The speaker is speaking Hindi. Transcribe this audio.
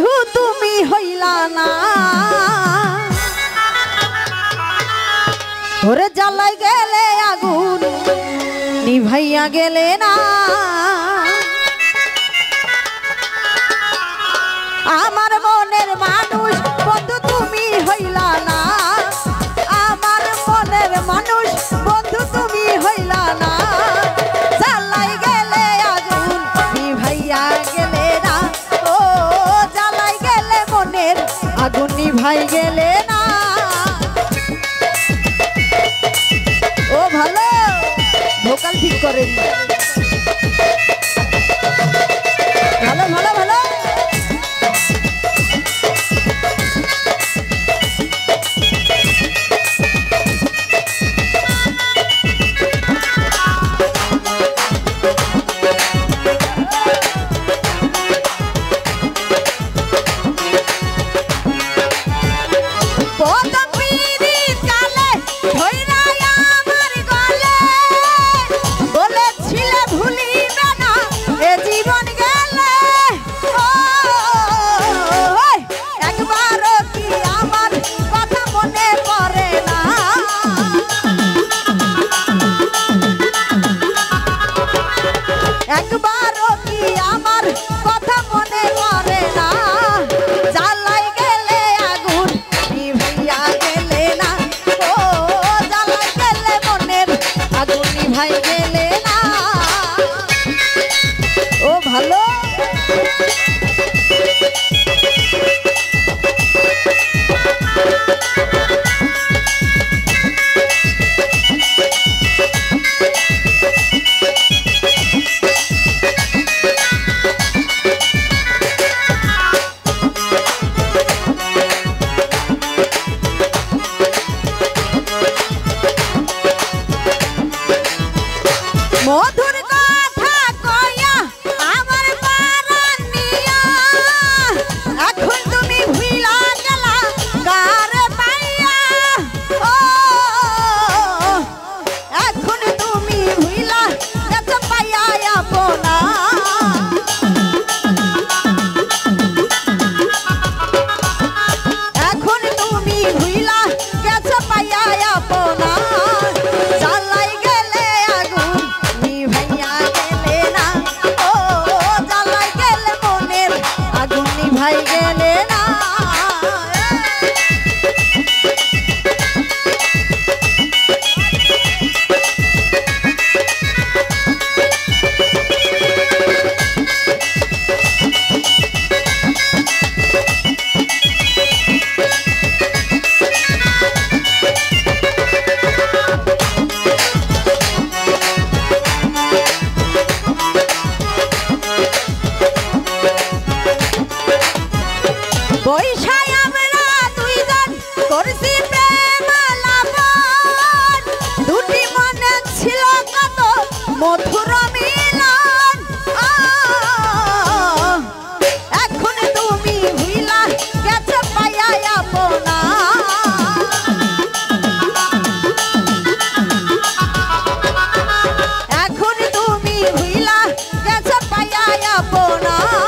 बंधु तुमी हईला ना ओरे जलाई गेले आगुन निभाइया गेले ना आमार मोनेर मानुष बंधु तुमी हईला ना आमार मोनेर मानुष बंधु तुमी हईला ना जलाई गेले आगुन निभाइया गेले ना ओ जलाई गेले मोनेर आगुन निभाइ गेले ना ओ भालो भोकाल ठीक करेन भालो भालो भालो बोना